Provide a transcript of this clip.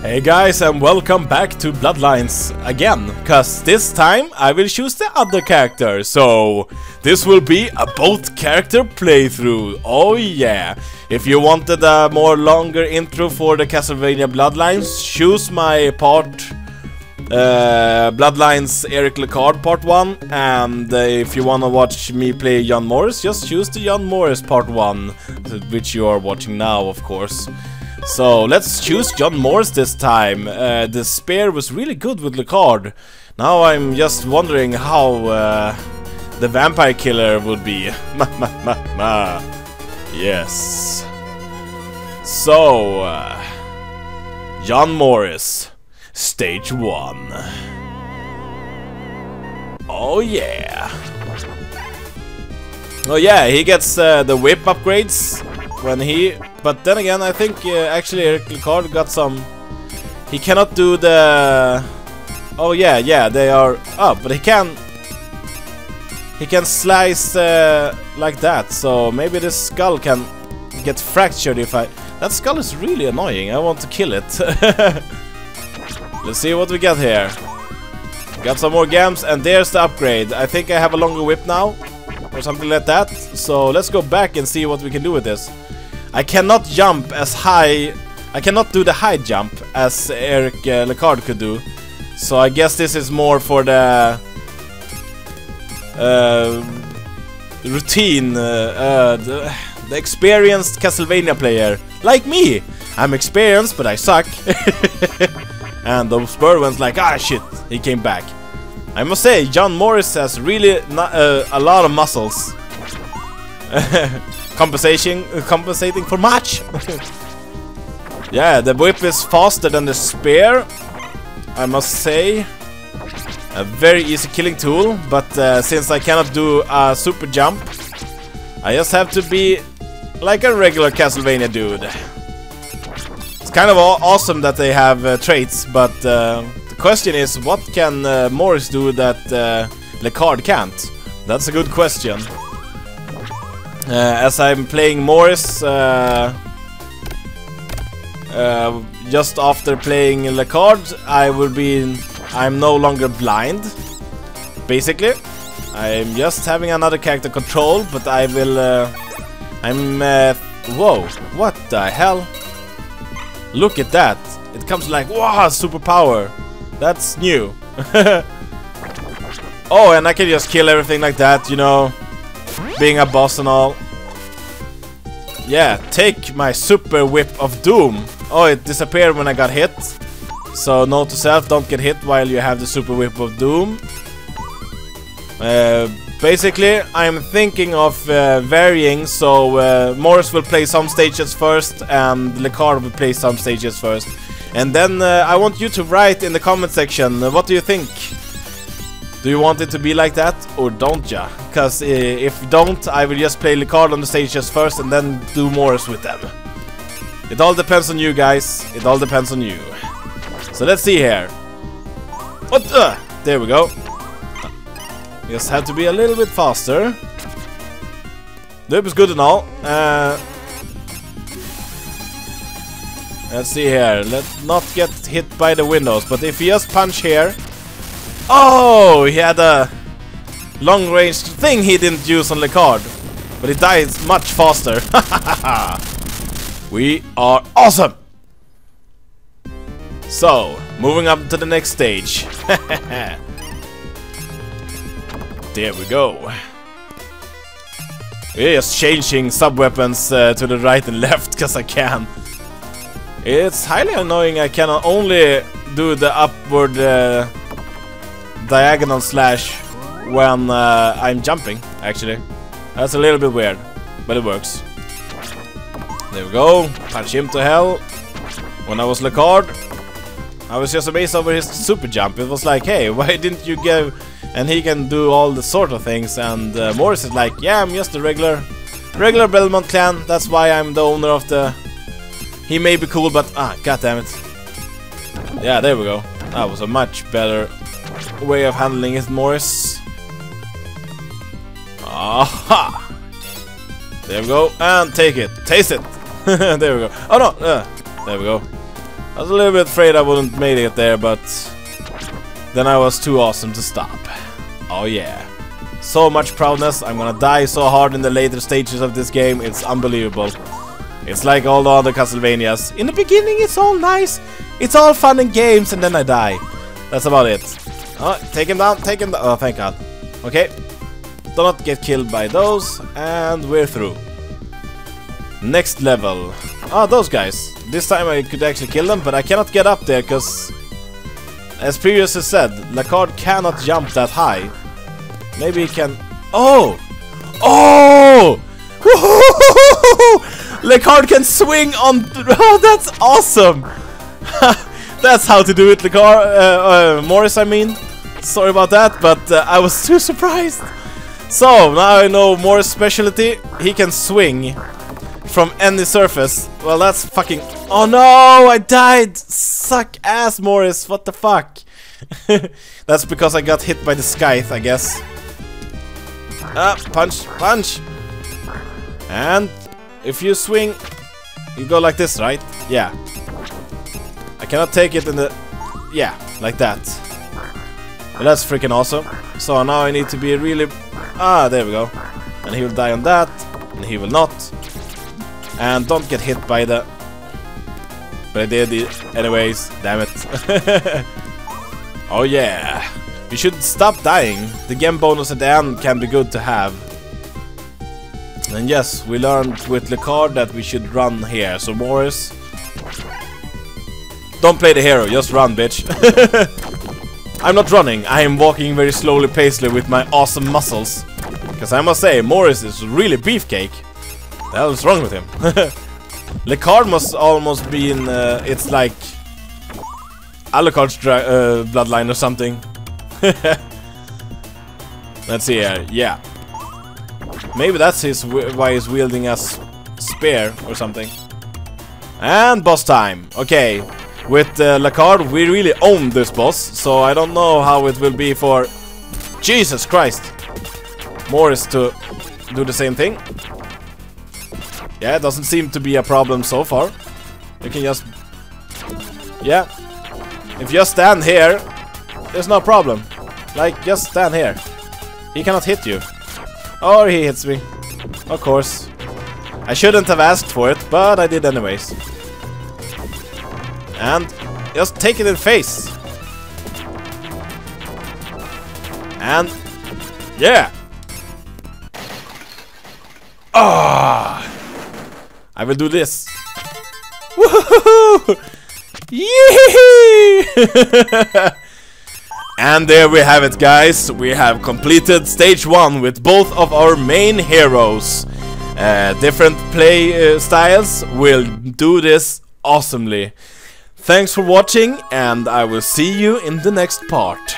Hey guys, and welcome back to Bloodlines again, cause this time I will choose the other character, so this will be a both character playthrough. Oh yeah! If you wanted a more longer intro for the Castlevania Bloodlines, choose my part Bloodlines Eric Lecarde part 1, and if you wanna watch me play John Morris, just choose the John Morris part 1, which you are watching now, of course. So let's choose John Morris this time. The spear was really good with Lecarde. Now I'm just wondering how the Vampire Killer would be. Yes. So John Morris, stage 1. Oh yeah. Oh yeah, he gets the whip upgrades when he. But then again, I think actually Eric Lecarde got some. He cannot do the. Oh yeah, yeah, they are. Oh, but he can. He can slice like that. So maybe this skull can get fractured if I. That skull is really annoying. I want to kill it. Let's see what we got here. Got some more gems, and there's the upgrade. I think I have a longer whip now, or something like that. So let's go back and see what we can do with this. I cannot jump as high. I cannot do the high jump as Eric Lecarde could do. So I guess this is more for the routine, the experienced Castlevania player like me. I'm experienced, but I suck. And the spur went like, ah shit, he came back. I must say, John Morris has really a lot of muscles. Compensating for much. Yeah, the whip is faster than the spear, I must say. A very easy killing tool, but since I cannot do a super jump, I just have to be like a regular Castlevania dude. It's kind of awesome that they have traits, but the question is, what can Morris do that Lecarde can't? That's a good question. As I'm playing Morris, just after playing Lecarde, I'm no longer blind, basically. I'm just having another character control, but I will, whoa, what the hell? Look at that, it comes like, wow, superpower, that's new. Oh, and I can just kill everything like that, you know. Being a boss and all. Yeah, take my super whip of doom. Oh, it disappeared when I got hit. So note to self, don't get hit while you have the super whip of doom. Basically, I'm thinking of varying, so Morris will play some stages first and Lecarde will play some stages first. And then I want you to write in the comment section, what do you think? Do you want it to be like that, or don't ya? Because if you don't, I will just play Lecarde on the stages first and then do Morris with them. It all depends on you guys, it all depends on you. So let's see here. What the? There we go. Just have to be a little bit faster. The whip is good and all. Let's see here, let's not get hit by the windows, but if you just punch here. Oh, he had a long-range thing he didn't use on Lecarde, but it dies much faster. We are awesome! So, moving up to the next stage. There we go. We're just changing sub-weapons to the right and left, because I can. It's highly annoying I can only do the upward... diagonal slash when I'm jumping, actually. That's a little bit weird, but it works. There we go. Punch him to hell. When I was Lecarde, I was just amazed over his super jump. It was like, hey, why didn't you give... And he can do all the sort of things, and Morris is like, yeah, I'm just a regular Belmont clan. That's why I'm the owner of the... He may be cool, but... Ah, goddammit. Yeah, there we go. That was a much better... way of handling it, Morris. Aha! There we go, and take it, taste it. There we go. Oh no, there we go. I was a little bit afraid I wouldn't make it there, but then I was too awesome to stop. Oh yeah. So much proudness. I'm gonna die so hard in the later stages of this game. It's unbelievable. It's like all the other Castlevanias. In the beginning it's all nice. It's all fun and games, and then I die. That's about it. Oh, take him down, take him down. Oh, thank God. Okay. Do not get killed by those. And we're through. Next level. Oh, those guys. This time I could actually kill them, but I cannot get up there because, as previously said, Lecarde cannot jump that high. Maybe he can... Oh! Oh! Lecarde can swing on... Oh, that's awesome! That's how to do it, Lecarde. Morris, I mean. Sorry about that, but I was too surprised. So, now I know Morris' specialty. He can swing from any surface. Well, that's fucking... Oh no! I died! Suck ass, Morris! What the fuck? That's because I got hit by the scythe, I guess. Ah, punch, punch! And if you swing, you go like this, right? Yeah. I cannot take it in the... Yeah, like that. Well, that's freaking awesome. So now I need to be really... Ah, there we go. And he will die on that. And he will not. And don't get hit by the... But I did it anyways. Damn it. Oh yeah. You should stop dying. The game bonus at the end can be good to have. And yes, we learned with Lecarde that we should run here. So Morris... Don't play the hero, just run, bitch. I'm not running, I am walking very slowly, pacely with my awesome muscles. Because I must say, Morris is really beefcake. That was wrong with him. Lecarde must almost be in... it's like... Alucard's bloodline or something. Let's see here, yeah. Maybe that's his why he's wielding a spear or something. And boss time. Okay. With Lecarde, we really own this boss, so I don't know how it will be for... Jesus Christ! Morris to do the same thing. Yeah, it doesn't seem to be a problem so far. You can just... Yeah. If you just stand here, there's no problem. Like, just stand here. He cannot hit you. Or he hits me. Of course. I shouldn't have asked for it, but I did anyways. And just take it in face. And yeah. Ah! I will do this. Woohoo! Yee! And there we have it, guys. We have completed stage 1 with both of our main heroes. Different play styles will do this awesomely. Thanks for watching, and I will see you in the next part.